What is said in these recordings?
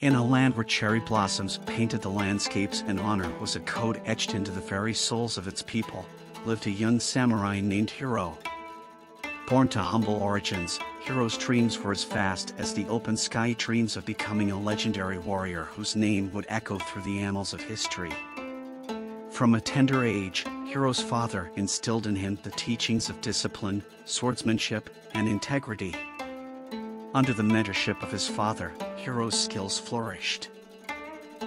In a land where cherry blossoms painted the landscapes and honor was a code etched into the very souls of its people, lived a young samurai named Hiro. Born to humble origins, Hiro's dreams were as vast as the open sky, dreams of becoming a legendary warrior whose name would echo through the annals of history. From a tender age, Hiro's father instilled in him the teachings of discipline, swordsmanship, and integrity. Under the mentorship of his father, Hiro's skills flourished.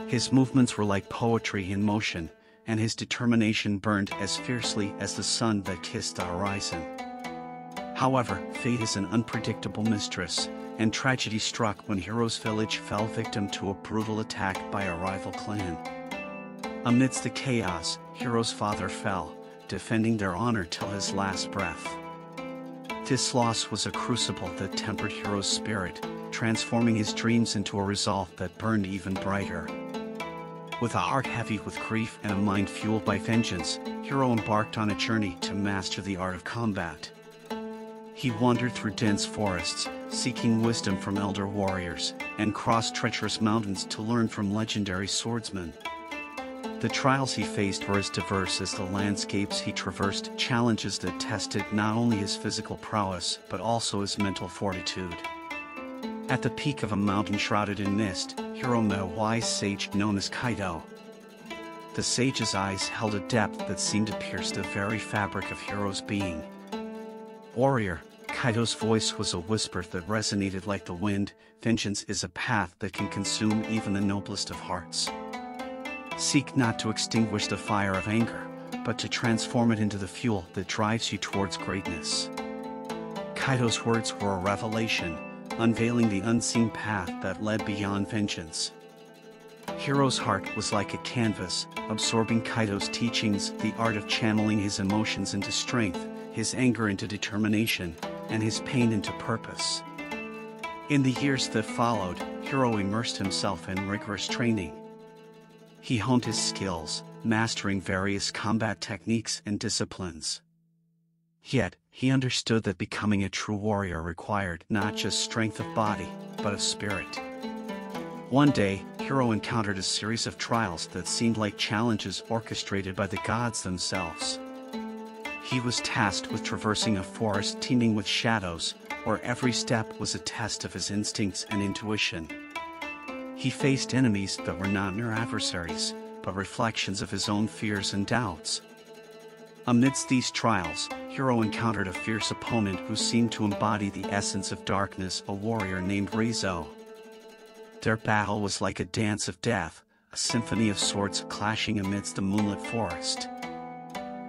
His movements were like poetry in motion, and his determination burned as fiercely as the sun that kissed the horizon. However, fate is an unpredictable mistress, and tragedy struck when Hiro's village fell victim to a brutal attack by a rival clan. Amidst the chaos, Hiro's father fell, defending their honor till his last breath. This loss was a crucible that tempered Hiro's spirit, transforming his dreams into a resolve that burned even brighter. With a heart heavy with grief and a mind fueled by vengeance, Hiro embarked on a journey to master the art of combat. He wandered through dense forests, seeking wisdom from elder warriors, and crossed treacherous mountains to learn from legendary swordsmen. The trials he faced were as diverse as the landscapes he traversed, challenges that tested not only his physical prowess but also his mental fortitude. At the peak of a mountain shrouded in mist, Hiro met a wise sage known as Kaido. The sage's eyes held a depth that seemed to pierce the very fabric of Hiro's being. Warrior, Kaido's voice was a whisper that resonated like the wind. Vengeance is a path that can consume even the noblest of hearts. Seek not to extinguish the fire of anger, but to transform it into the fuel that drives you towards greatness. Kaido's words were a revelation, unveiling the unseen path that led beyond vengeance. Hiro's heart was like a canvas, absorbing Kaido's teachings, the art of channeling his emotions into strength, his anger into determination, and his pain into purpose. In the years that followed, Hiro immersed himself in rigorous training. He honed his skills, mastering various combat techniques and disciplines. Yet, he understood that becoming a true warrior required not just strength of body, but of spirit. One day, Hiro encountered a series of trials that seemed like challenges orchestrated by the gods themselves. He was tasked with traversing a forest teeming with shadows, where every step was a test of his instincts and intuition. He faced enemies that were not mere adversaries, but reflections of his own fears and doubts. Amidst these trials, Hiro encountered a fierce opponent who seemed to embody the essence of darkness, a warrior named Rezo. Their battle was like a dance of death, a symphony of swords clashing amidst the moonlit forest.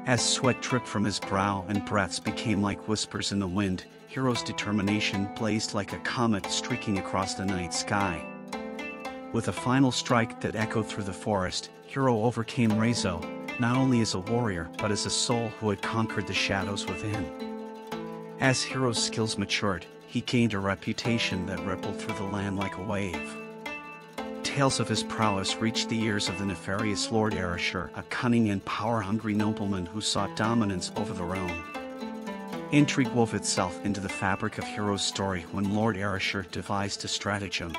As sweat dripped from his brow and breaths became like whispers in the wind, Hiro's determination blazed like a comet streaking across the night sky. With a final strike that echoed through the forest, Hiro overcame Rezo, not only as a warrior but as a soul who had conquered the shadows within. As Hiro's skills matured, he gained a reputation that rippled through the land like a wave. Tales of his prowess reached the ears of the nefarious Lord Arashur, a cunning and power-hungry nobleman who sought dominance over the realm. Intrigue wove itself into the fabric of Hiro's story when Lord Arashur devised a stratagem.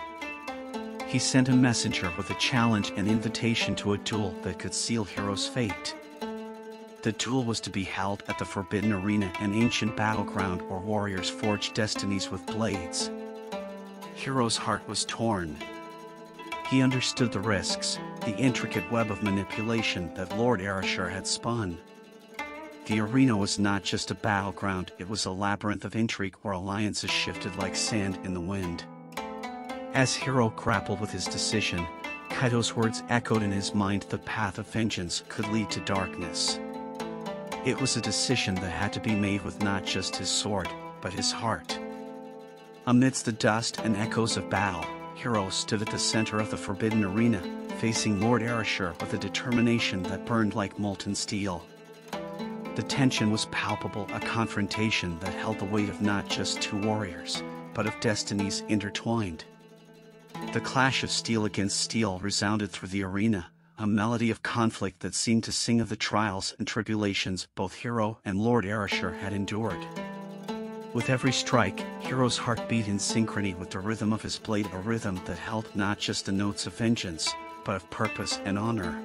He sent a messenger with a challenge and invitation to a duel that could seal Hiro's fate. The duel was to be held at the Forbidden Arena, an ancient battleground where warriors forged destinies with blades. Hiro's heart was torn. He understood the risks, the intricate web of manipulation that Lord Arashur had spun. The arena was not just a battleground, it was a labyrinth of intrigue where alliances shifted like sand in the wind. As Hiro grappled with his decision, Kaido's words echoed in his mind: the path of vengeance could lead to darkness. It was a decision that had to be made with not just his sword, but his heart. Amidst the dust and echoes of battle, Hiro stood at the center of the Forbidden Arena, facing Lord Arashur with a determination that burned like molten steel. The tension was palpable, a confrontation that held the weight of not just two warriors, but of destinies intertwined. The clash of steel against steel resounded through the arena, a melody of conflict that seemed to sing of the trials and tribulations both Hiro and Lord Arashur had endured. With every strike, Hiro's heart beat in synchrony with the rhythm of his blade, a rhythm that held not just the notes of vengeance, but of purpose and honor.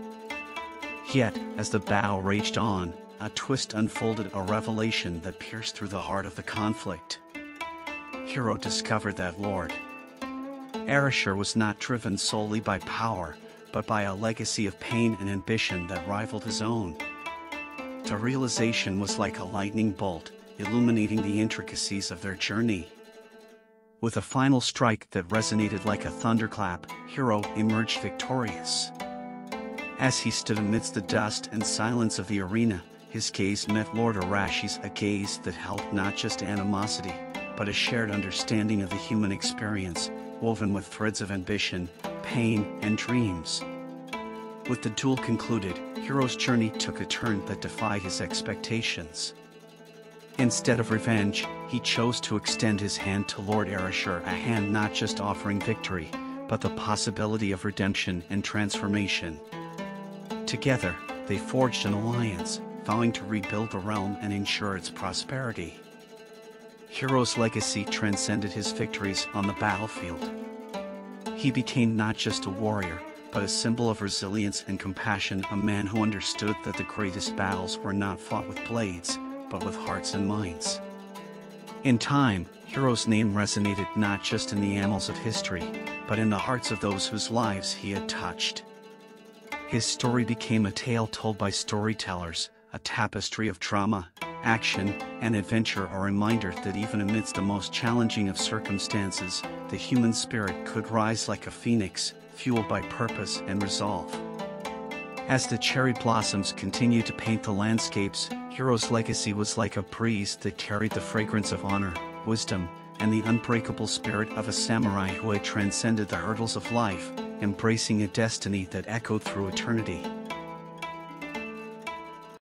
Yet, as the battle raged on, a twist unfolded, a revelation that pierced through the heart of the conflict. Hiro discovered that Lord Arashur was not driven solely by power, but by a legacy of pain and ambition that rivaled his own. The realization was like a lightning bolt, illuminating the intricacies of their journey. With a final strike that resonated like a thunderclap, Hiro emerged victorious. As he stood amidst the dust and silence of the arena, his gaze met Lord Arashur's, a gaze that held not just animosity, but a shared understanding of the human experience, woven with threads of ambition, pain, and dreams. With the duel concluded, Hiro's journey took a turn that defied his expectations. Instead of revenge, he chose to extend his hand to Lord Arashur, a hand not just offering victory, but the possibility of redemption and transformation. Together, they forged an alliance, vowing to rebuild the realm and ensure its prosperity. Hiro's legacy transcended his victories on the battlefield. He became not just a warrior, but a symbol of resilience and compassion, a man who understood that the greatest battles were not fought with blades, but with hearts and minds. In time, Hiro's name resonated not just in the annals of history, but in the hearts of those whose lives he had touched. His story became a tale told by storytellers, a tapestry of trauma, action, and adventure, a reminder that even amidst the most challenging of circumstances, the human spirit could rise like a phoenix, fueled by purpose and resolve. As the cherry blossoms continued to paint the landscapes, Hiro's legacy was like a breeze that carried the fragrance of honor, wisdom, and the unbreakable spirit of a samurai who had transcended the hurdles of life, embracing a destiny that echoed through eternity.